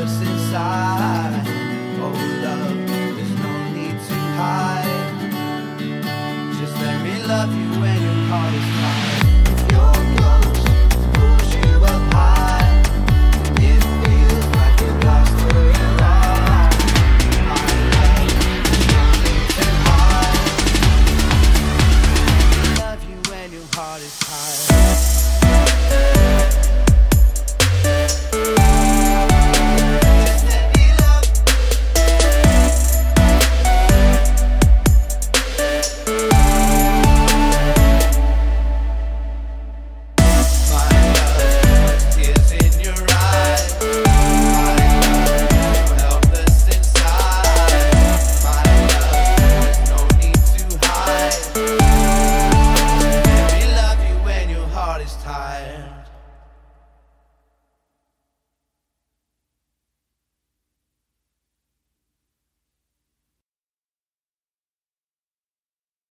Inside, oh love, there's no need to hide. Just let me love you when your heart is tired. Tired.